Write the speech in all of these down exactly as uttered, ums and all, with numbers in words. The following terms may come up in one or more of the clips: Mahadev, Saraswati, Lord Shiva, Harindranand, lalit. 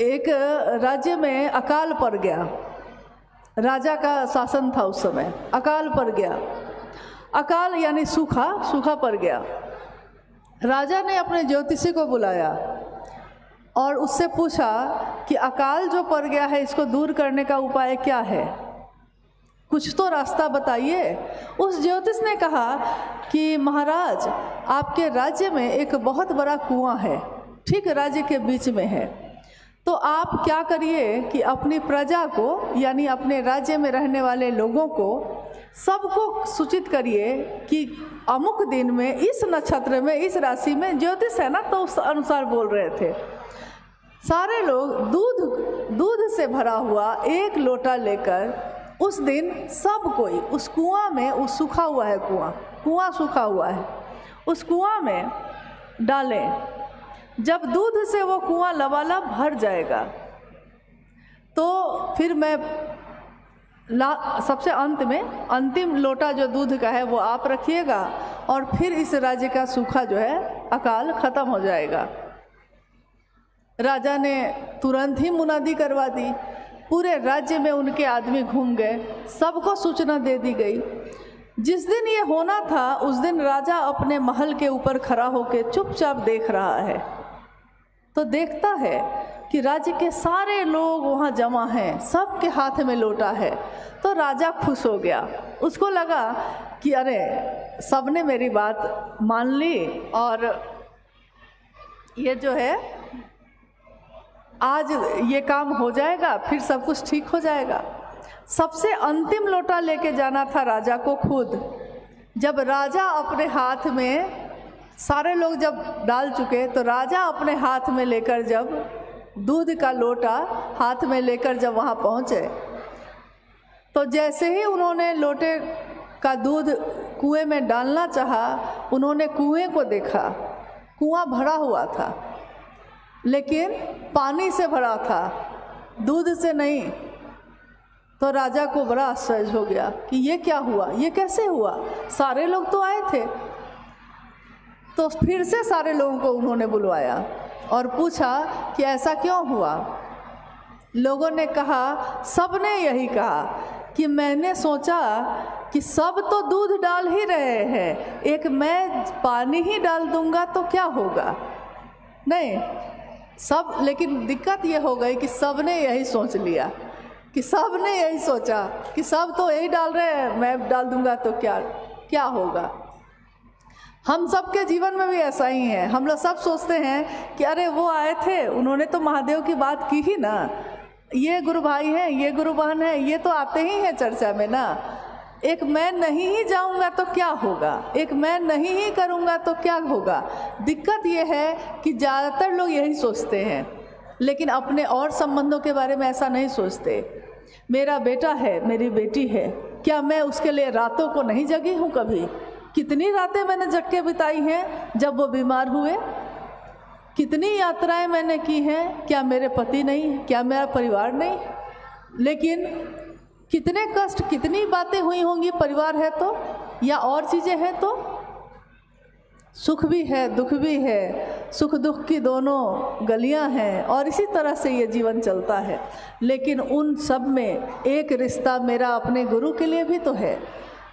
एक राज्य में अकाल पड़ गया, राजा का शासन था उस समय, अकाल पड़ गया, अकाल यानी सूखा, सूखा पड़ गया। राजा ने अपने ज्योतिषी को बुलाया और उससे पूछा कि अकाल जो पड़ गया है इसको दूर करने का उपाय क्या है, कुछ तो रास्ता बताइए। उस ज्योतिष ने कहा कि महाराज आपके राज्य में एक बहुत बड़ा कुआं है, ठीक राज्य के बीच में है, तो आप क्या करिए कि अपनी प्रजा को यानी अपने राज्य में रहने वाले लोगों को सबको सूचित करिए कि अमुक दिन में इस नक्षत्र में इस राशि में ज्योतिष है ना, तो उस अनुसार बोल रहे थे। सारे लोग दूध दूध से भरा हुआ एक लोटा लेकर उस दिन सब कोई उस कुआं में, उस सूखा हुआ है कुआं, कुआं सूखा हुआ है, उस कुआं में डालें। जब दूध से वो कुआं लबालब भर जाएगा तो फिर मैं ला सबसे अंत में अंतिम लोटा जो दूध का है वो आप रखिएगा और फिर इस राज्य का सूखा जो है अकाल ख़त्म हो जाएगा। राजा ने तुरंत ही मुनादी करवा दी, पूरे राज्य में उनके आदमी घूम गए, सबको सूचना दे दी गई। जिस दिन ये होना था उस दिन राजा अपने महल के ऊपर खड़ा होकर चुपचाप देख रहा है, तो देखता है कि राज्य के सारे लोग वहाँ जमा हैं, सबके हाथ में लोटा है। तो राजा खुश हो गया, उसको लगा कि अरे सबने मेरी बात मान ली और ये जो है आज ये काम हो जाएगा, फिर सब कुछ ठीक हो जाएगा। सबसे अंतिम लोटा लेके जाना था राजा को खुद। जब राजा अपने हाथ में, सारे लोग जब डाल चुके, तो राजा अपने हाथ में लेकर, जब दूध का लोटा हाथ में लेकर जब वहाँ पहुँचे, तो जैसे ही उन्होंने लोटे का दूध कुएं में डालना चाहा, उन्होंने कुएं को देखा। कुआं भरा हुआ था लेकिन पानी से भरा था, दूध से नहीं। तो राजा को बड़ा आश्चर्य हो गया कि ये क्या हुआ, ये कैसे हुआ, सारे लोग तो आए थे। तो फिर से सारे लोगों को उन्होंने बुलवाया और पूछा कि ऐसा क्यों हुआ। लोगों ने कहा, सबने यही कहा कि मैंने सोचा कि सब तो दूध डाल ही रहे हैं, एक मैं पानी ही डाल दूंगा तो क्या होगा। नहीं सब, लेकिन दिक्कत ये हो गई कि सबने यही सोच लिया, कि सबने यही सोचा कि सब तो यही डाल रहे हैं, मैं डाल दूंगा तो क्या क्या होगा। हम सब के जीवन में भी ऐसा ही है, हम लोग सब सोचते हैं कि अरे वो आए थे, उन्होंने तो महादेव की बात की ही ना, ये गुरु भाई हैं, ये गुरु बहन है, ये तो आते ही हैं चर्चा में ना, एक मैं नहीं ही जाऊंगा तो क्या होगा, एक मैं नहीं ही करूंगा तो क्या होगा। दिक्कत ये है कि ज़्यादातर लोग यही सोचते हैं, लेकिन अपने और संबंधों के बारे में ऐसा नहीं सोचते। मेरा बेटा है, मेरी बेटी है, क्या मैं उसके लिए रातों को नहीं जगी हूँ कभी? कितनी रातें मैंने जग के बिताई हैं जब वो बीमार हुए, कितनी यात्राएं मैंने की हैं, क्या मेरे पति नहीं, क्या मेरा परिवार नहीं, लेकिन कितने कष्ट, कितनी बातें हुई होंगी। परिवार है तो, या और चीज़ें हैं तो, सुख भी है दुख भी है, सुख दुख की दोनों गलियां हैं और इसी तरह से ये जीवन चलता है। लेकिन उन सब में एक रिश्ता मेरा अपने गुरु के लिए भी तो है।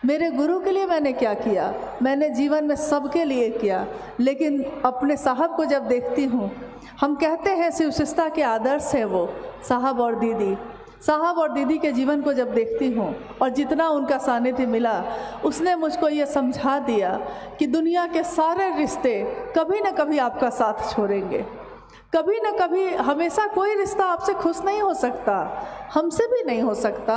मेरे गुरु के लिए मैंने क्या किया, मैंने जीवन में सबके लिए किया। लेकिन अपने साहब को जब देखती हूँ, हम कहते हैं शिवशिष्टा के आदर्श है वो साहब और दीदी, साहब और दीदी के जीवन को जब देखती हूँ और जितना उनका सानिध्य मिला, उसने मुझको ये समझा दिया कि दुनिया के सारे रिश्ते कभी न कभी आपका साथ छोड़ेंगे, कभी न कभी, हमेशा कोई रिश्ता आपसे खुश नहीं हो सकता, हमसे भी नहीं हो सकता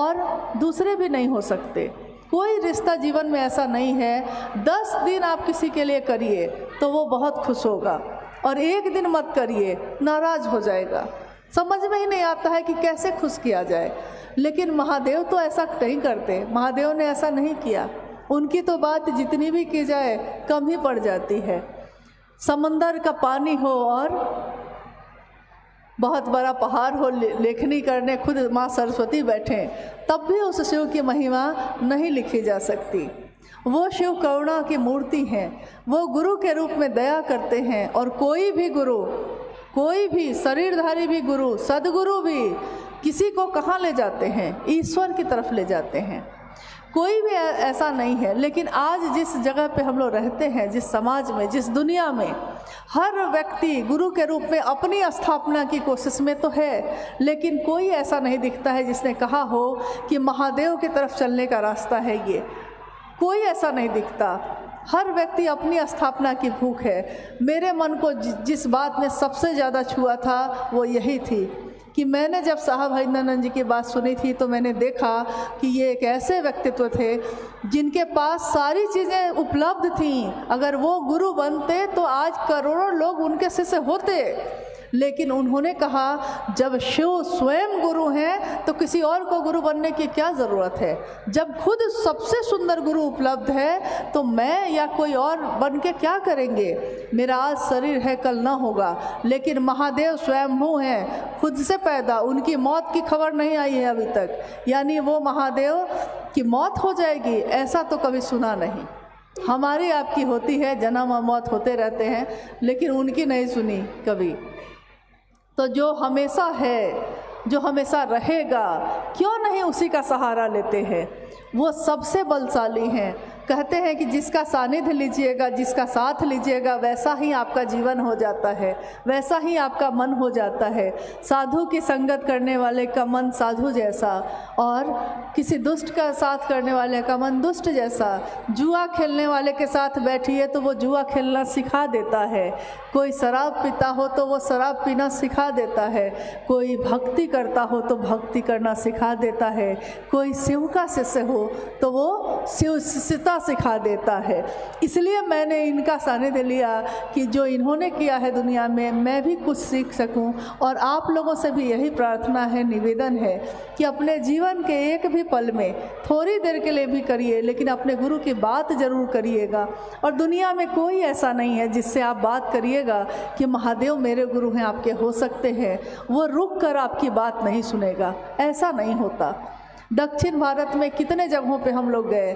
और दूसरे भी नहीं हो सकते। कोई रिश्ता जीवन में ऐसा नहीं है, दस दिन आप किसी के लिए करिए तो वो बहुत खुश होगा और एक दिन मत करिए, नाराज हो जाएगा। समझ में ही नहीं आता है कि कैसे खुश किया जाए। लेकिन महादेव तो ऐसा नहीं करते, महादेव ने ऐसा नहीं किया, उनकी तो बात जितनी भी की जाए कम ही पड़ जाती है। समंदर का पानी हो और बहुत बड़ा पहाड़ हो, लेखनी करने खुद माँ सरस्वती बैठें, तब भी उस शिव की महिमा नहीं लिखी जा सकती। वो शिव करुणा की मूर्ति हैं, वो गुरु के रूप में दया करते हैं और कोई भी गुरु कोई भी शरीरधारी भी गुरु, सदगुरु भी किसी को कहाँ ले जाते हैं, ईश्वर की तरफ ले जाते हैं। कोई भी ऐसा नहीं है। लेकिन आज जिस जगह पे हम लोग रहते हैं, जिस समाज में, जिस दुनिया में, हर व्यक्ति गुरु के रूप में अपनी स्थापना की कोशिश में तो है, लेकिन कोई ऐसा नहीं दिखता है जिसने कहा हो कि महादेव की तरफ चलने का रास्ता है। ये कोई ऐसा नहीं दिखता। हर व्यक्ति अपनी स्थापना की भूख है। मेरे मन को जिस बात ने सबसे ज़्यादा छुआ था वो यही थी कि मैंने जब साहब हरिंद्रानंद जी की बात सुनी थी तो मैंने देखा कि ये एक ऐसे व्यक्तित्व थे जिनके पास सारी चीज़ें उपलब्ध थीं। अगर वो गुरु बनते तो आज करोड़ों लोग उनके शिष्य होते, लेकिन उन्होंने कहा जब शिव स्वयं गुरु हैं तो किसी और को गुरु बनने की क्या ज़रूरत है। जब खुद सबसे सुंदर गुरु उपलब्ध है तो मैं या कोई और बन के क्या करेंगे। मेरा आज शरीर है, कल ना होगा, लेकिन महादेव स्वयं हूँ हैं, खुद से पैदा। उनकी मौत की खबर नहीं आई है अभी तक, यानी वो महादेव की मौत हो जाएगी ऐसा तो कभी सुना नहीं। हमारी आपकी होती है, जन्म और मौत होते रहते हैं, लेकिन उनकी नहीं सुनी कभी। तो जो हमेशा है, जो हमेशा रहेगा, क्यों नहीं उसी का सहारा लेते हैं। वो सबसे बलशाली हैं। कहते हैं कि जिसका सानिध्य लीजिएगा, जिसका साथ लीजिएगा, वैसा ही आपका जीवन हो जाता है, वैसा ही आपका मन हो जाता है। साधु की संगत करने वाले का मन साधु जैसा, और किसी दुष्ट का साथ करने वाले का मन दुष्ट जैसा। जुआ खेलने वाले के साथ बैठिए तो वो जुआ खेलना सिखा देता है, कोई शराब पीता हो तो वो शराब पीना सिखा देता है, कोई भक्ति करता हो तो भक्ति करना सिखा देता है, कोई शिव का शिष्य हो तो वो शिव शिष्यता सिखा देता है। इसलिए मैंने इनका सानिध्य लिया कि जो इन्होंने किया है दुनिया में मैं भी कुछ सीख सकूं। और आप लोगों से भी यही प्रार्थना है, निवेदन है कि अपने जीवन के एक भी पल में थोड़ी देर के लिए भी करिए, लेकिन अपने गुरु की बात ज़रूर करिएगा। और दुनिया में कोई ऐसा नहीं है जिससे आप बात करिएगा कि महादेव मेरे गुरु हैं, आपके हो सकते हैं, वो रुक कर आपकी बात नहीं सुनेगा, ऐसा नहीं होता। दक्षिण भारत में कितने जगहों पे हम लोग गए,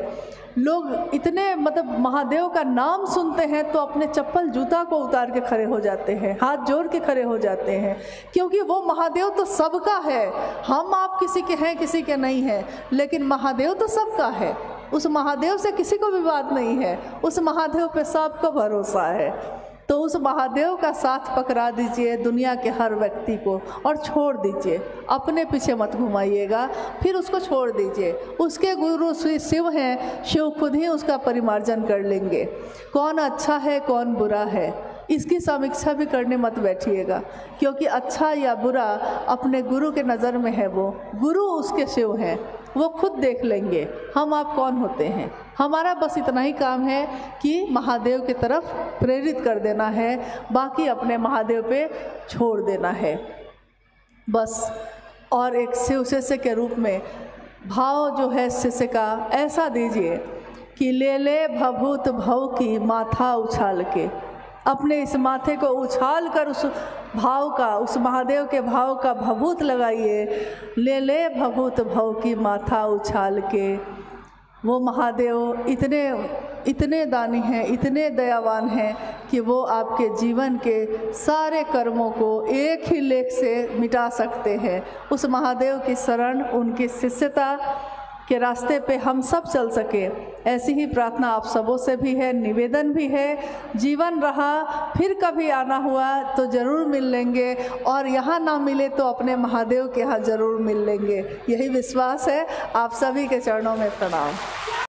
लोग इतने मतलब महादेव का नाम सुनते हैं तो अपने चप्पल जूता को उतार के खड़े हो जाते हैं, हाथ जोड़ के खड़े हो जाते हैं, क्योंकि वो महादेव तो सबका है। हम आप किसी के हैं, किसी के नहीं हैं, लेकिन महादेव तो सबका है। उस महादेव से किसी को भी बात नहीं है, उस महादेव पे सबको भरोसा है। तो उस महादेव का साथ पकड़ा दीजिए दुनिया के हर व्यक्ति को, और छोड़ दीजिए, अपने पीछे मत घुमाइएगा, फिर उसको छोड़ दीजिए। उसके गुरु श्री शिव हैं, शिव खुद ही उसका परिमार्जन कर लेंगे। कौन अच्छा है, कौन बुरा है, इसकी समीक्षा भी करने मत बैठिएगा, क्योंकि अच्छा या बुरा अपने गुरु के नज़र में है। वो गुरु उसके शिव हैं, वो खुद देख लेंगे हम आप कौन होते हैं। हमारा बस इतना ही काम है कि महादेव की तरफ प्रेरित कर देना है, बाकी अपने महादेव पे छोड़ देना है बस। और एक शिव शिष्य के रूप में भाव जो है शिष्य का, ऐसा दीजिए कि ले ले भभूत भव की माथा उछाल के, अपने इस माथे को उछाल कर उस भाव का, उस महादेव के भाव का भभूत लगाइए। ले ले भभूत भव की माथा उछाल के। वो महादेव इतने इतने दानी हैं, इतने दयावान हैं कि वो आपके जीवन के सारे कर्मों को एक ही लेख से मिटा सकते हैं। उस महादेव की शरण, उनकी शिष्यता के रास्ते पे हम सब चल सके, ऐसी ही प्रार्थना आप सबों से भी है, निवेदन भी है। जीवन रहा, फिर कभी आना हुआ तो ज़रूर मिल लेंगे, और यहाँ ना मिले तो अपने महादेव के यहाँ ज़रूर मिल लेंगे, यही विश्वास है। आप सभी के चरणों में प्रणाम।